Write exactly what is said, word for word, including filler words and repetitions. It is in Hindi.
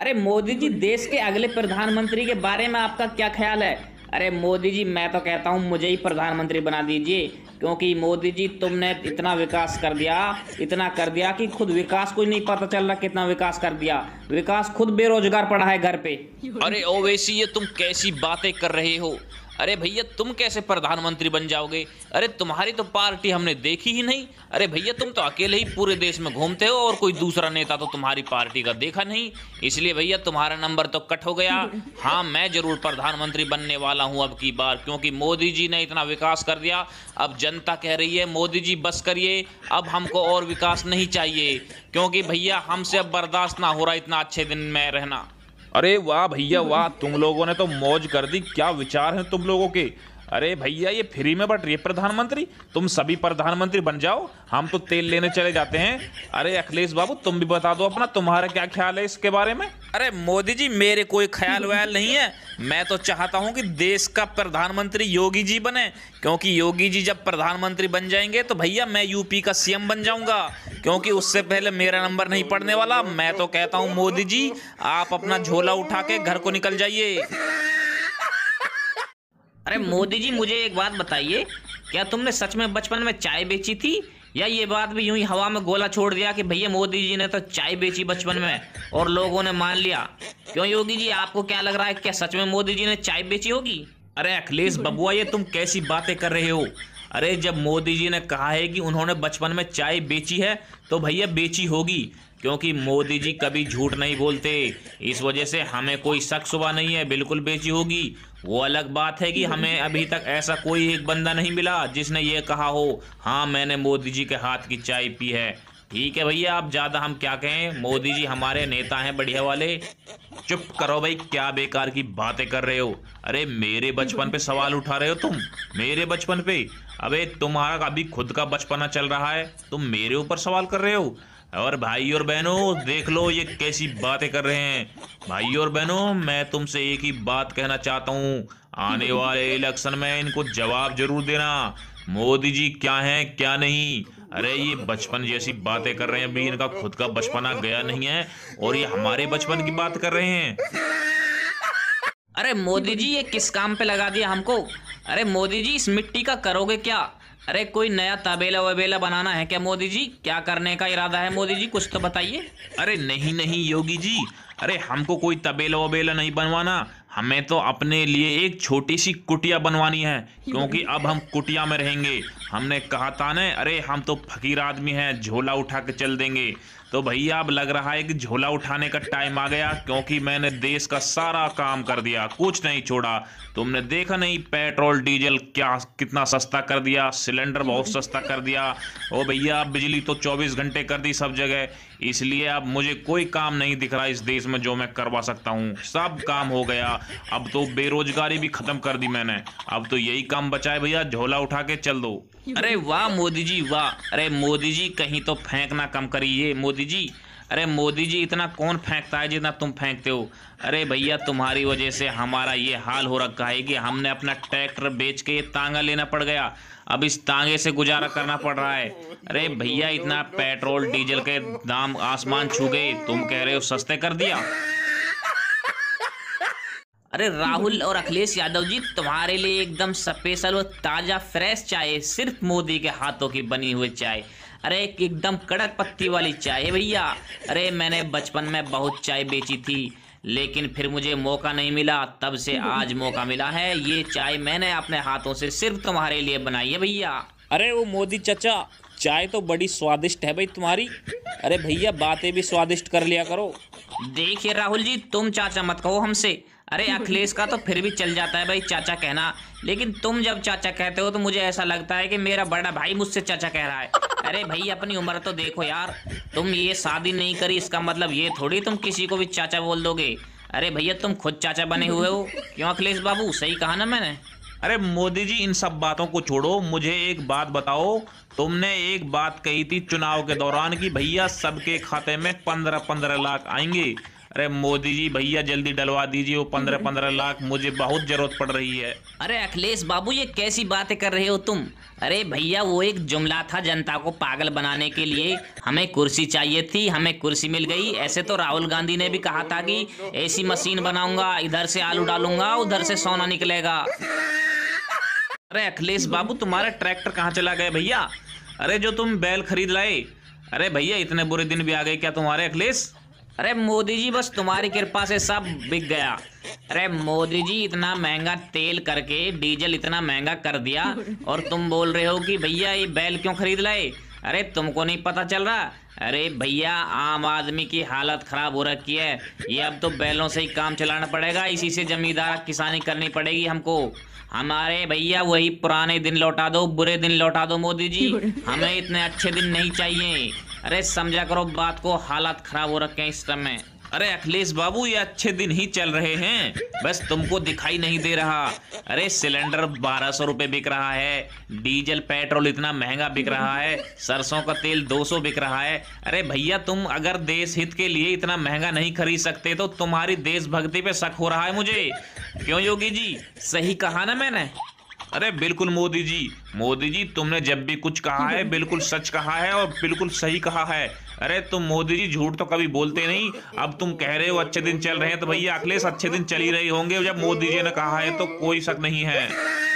अरे मोदी जी, देश के अगले प्रधानमंत्री के बारे में आपका क्या ख्याल है? अरे मोदी जी, मैं तो कहता हूँ मुझे ही प्रधानमंत्री बना दीजिए, क्योंकि मोदी जी तुमने इतना विकास कर दिया, इतना कर दिया कि खुद विकास को ही नहीं पता चल रहा कितना विकास कर दिया। विकास खुद बेरोजगार पड़ा है घर पे। अरे ओवैसी, ये तुम कैसी बातें कर रहे हो? अरे भैया, तुम कैसे प्रधानमंत्री बन जाओगे? अरे तुम्हारी तो पार्टी हमने देखी ही नहीं। अरे भैया, तुम तो अकेले ही पूरे देश में घूमते हो और कोई दूसरा नेता तो तुम्हारी पार्टी का देखा नहीं, इसलिए भैया तुम्हारा नंबर तो कट हो गया। हाँ, मैं जरूर प्रधानमंत्री बनने वाला हूँ अब की बार, क्योंकि मोदी जी ने इतना विकास कर दिया। अब जनता कह रही है मोदी जी बस करिए, अब हमको और विकास नहीं चाहिए, क्योंकि भैया हमसे अब बर्दाश्त ना हो रहा इतना अच्छे दिन में रहना। अरे वाह भैया वाह, तुम लोगों ने तो मौज कर दी। क्या विचार हैं तुम लोगों के। अरे भैया, ये फ्री में बट रही है प्रधानमंत्री, तुम सभी प्रधानमंत्री बन जाओ, हम तो तेल लेने चले जाते हैं। अरे अखिलेश बाबू, तुम भी बता दो अपना, तुम्हारा क्या ख्याल है इसके बारे में। अरे मोदी जी, मेरे कोई ख्याल व्याल नहीं है। मैं तो चाहता हूँ कि देश का प्रधानमंत्री योगी जी बने, क्योंकि योगी जी जब प्रधानमंत्री बन जाएंगे तो भैया मैं यूपी का सीएम बन जाऊँगा, क्योंकि उससे पहले मेरा नंबर नहीं पड़ने वाला। मैं तो कहता हूँ मोदी जी, आप अपना झोला उठा के घर को निकल जाइए। अरे मोदी जी, मुझे एक बात बताइए, क्या तुमने सच में बचपन में चाय बेची थी, या ये बात भी यूं ही हवा में गोला छोड़ दिया कि भैया मोदी जी ने तो चाय बेची बचपन में और लोगों ने मान लिया? क्यों योगी जी, आपको क्या लग रहा है, क्या सच में मोदी जी ने चाय बेची होगी? अरे अखिलेश बबुआ, ये तुम कैसी बातें कर रहे हो? अरे जब मोदी जी ने कहा है कि उन्होंने बचपन में चाय बेची है, तो भैया बेची होगी, क्योंकि मोदी जी कभी झूठ नहीं बोलते। इस वजह से हमें कोई शक शुबा नहीं है, बिल्कुल बेची होगी। वो अलग बात है कि हमें अभी तक ऐसा कोई एक बंदा नहीं मिला जिसने ये कहा हो, हाँ मैंने मोदी जी के हाथ की चाय पी है। ठीक है भैया, आप ज़्यादा हम क्या कहें, मोदी जी हमारे नेता हैं बढ़िया वाले। चुप करो भाई, क्या बेकार की बातें कर रहे हो। अरे मेरे बचपन पे सवाल उठा रहे हो तुम, मेरे बचपन पे? अबे तुम्हारा अभी खुद का बचपना चल रहा है, तुम मेरे ऊपर सवाल कर रहे हो। और भाई और बहनों, देख लो ये कैसी बातें कर रहे हैं। भाई और बहनों, मैं तुमसे एक ही बात कहना चाहता हूँ, आने वाले इलेक्शन में इनको जवाब जरूर देना, मोदी जी क्या हैं क्या नहीं। अरे ये बचपन जैसी बातें कर रहे हैं, अभी इनका खुद का बचपना गया नहीं है और ये हमारे बचपन की बात कर रहे हैं। अरे मोदी जी, ये किस काम पे लगा दिया हमको? अरे मोदी जी, इस मिट्टी का करोगे क्या? अरे कोई नया तबेला वबेला बनाना है क्या मोदी जी? क्या करने का इरादा है मोदी जी, कुछ तो बताइए। अरे नहीं नहीं योगी जी, अरे हमको कोई तबेला वबेला नहीं बनवाना, हमें तो अपने लिए एक छोटी सी कुटिया बनवानी है, क्योंकि अब हम कुटिया में रहेंगे। हमने कहा था ना, अरे हम तो फकीर आदमी हैं, झोला उठा के चल देंगे। तो भैया अब लग रहा है कि झोला उठाने का टाइम आ गया, क्योंकि मैंने देश का सारा काम कर दिया, कुछ नहीं छोड़ा। तुमने देखा नहीं पेट्रोल डीजल क्या कितना सस्ता कर दिया, सिलेंडर बहुत सस्ता कर दिया। ओ भैया, बिजली तो चौबीस घंटे कर दी सब जगह। इसलिए अब मुझे कोई काम नहीं दिख रहा इस देश में जो मैं करवा सकता हूँ, सब काम हो गया। अब तो बेरोजगारी भी खत्म कर दी मैंने, अब तो यही काम बचा है भैया, झोला उठा के चल दो। अरे वाह मोदी जी वाह, अरे मोदी जी कहीं तो फेंकना कम करिए मोदी जी। अरे मोदी जी, इतना कौन फेंकता है जितना तुम फेंकते हो। अरे भैया, तुम्हारी वजह से हमारा ये हाल हो रखा है कि हमने अपना ट्रैक्टर बेच के ये तांगा लेना पड़ गया, अब इस तांगे से गुजारा करना पड़ रहा है। अरे भैया, इतना पेट्रोल डीजल के दाम आसमान छू गए, तुम कह रहे हो सस्ते कर दिया। अरे राहुल और अखिलेश यादव जी, तुम्हारे लिए एकदम स्पेशल और ताज़ा फ्रेश चाय, सिर्फ मोदी के हाथों की बनी हुई चाय। अरे एकदम कड़क पत्ती वाली चाय भैया। अरे मैंने बचपन में बहुत चाय बेची थी, लेकिन फिर मुझे मौका नहीं मिला, तब से आज मौका मिला है। ये चाय मैंने अपने हाथों से सिर्फ तुम्हारे लिए बनाई है भैया। अरे वो मोदी चचा, चाय तो बड़ी स्वादिष्ट है भाई तुम्हारी। अरे भैया, बातें भी स्वादिष्ट कर लिया करो। देखिए राहुल जी, तुम चाचा मत कहो हमसे। अरे अखिलेश का तो फिर भी चल जाता है भाई चाचा कहना, लेकिन तुम जब चाचा कहते हो तो मुझे ऐसा लगता है कि मेरा बड़ा भाई मुझसे चाचा कह रहा है। अरे भाई, अपनी उम्र तो देखो यार, तुम ये शादी नहीं करी, इसका मतलब ये थोड़ी तुम किसी को भी चाचा बोल दोगे। अरे भैया, तुम खुद चाचा बने हुए हो। क्यों अखिलेश बाबू, सही कहा ना मैंने? अरे मोदी जी, इन सब बातों को छोड़ो, मुझे एक बात बताओ, तुमने एक बात कही थी चुनाव के दौरान कि भैया सबके खाते में पंद्रह पंद्रह लाख आएंगे। अरे मोदी जी भैया जल्दी डलवा दीजिए वो पंद्रह पंद्रह लाख, मुझे बहुत जरूरत पड़ रही है। अरे अखिलेश बाबू ये कैसी बातें कर रहे हो तुम? अरे भैया वो एक जुमला था जनता को पागल बनाने के लिए, हमें कुर्सी चाहिए थी, हमें कुर्सी मिल गई। ऐसे तो राहुल गांधी ने भी कहा था कि ऐसी मशीन बनाऊंगा, इधर से आलू डालूंगा उधर से सोना निकलेगा। अरे अखिलेश बाबू तुम्हारा ट्रैक्टर कहाँ चला गया भैया? अरे जो तुम बैल खरीद लाए, अरे भैया इतने बुरे दिन भी आ गए क्या तुम्हारे अखिलेश? अरे मोदी जी बस तुम्हारी कृपा से सब बिक गया। अरे मोदी जी इतना महंगा तेल करके डीजल इतना महंगा कर दिया और तुम बोल रहे हो कि भैया ये बैल क्यों खरीद लाए? अरे तुमको नहीं पता चल रहा? अरे भैया आम आदमी की हालत खराब हो रखी है, ये अब तो बैलों से ही काम चलाना पड़ेगा, इसी से जमींदार किसानी करनी पड़ेगी हमको। हमारे भैया वही पुराने दिन लौटा दो, बुरे दिन लौटा दो मोदी जी, हमें इतने अच्छे दिन नहीं चाहिए। अरे समझा करो बात को, हालात खराब हो रखे हैं इस समय। अरे अखिलेश बाबू ये अच्छे दिन ही चल रहे हैं, बस तुमको दिखाई नहीं दे रहा। अरे सिलेंडर बारह सौ रुपये बिक रहा है, डीजल पेट्रोल इतना महंगा बिक रहा है, सरसों का तेल दो सौ बिक रहा है। अरे भैया तुम अगर देश हित के लिए इतना महंगा नहीं खरीद सकते तो तुम्हारी देशभक्ति पे शक हो रहा है मुझे। क्यों योगी जी सही कहा ना मैंने? अरे बिल्कुल मोदी जी, मोदी जी तुमने जब भी कुछ कहा है बिल्कुल सच कहा है और बिल्कुल सही कहा है। अरे तुम मोदी जी झूठ तो कभी बोलते नहीं। अब तुम कह रहे हो अच्छे दिन चल रहे हैं, तो भैया अखिलेश अच्छे दिन चल ही रहे होंगे, जब मोदी जी ने कहा है तो कोई शक नहीं है।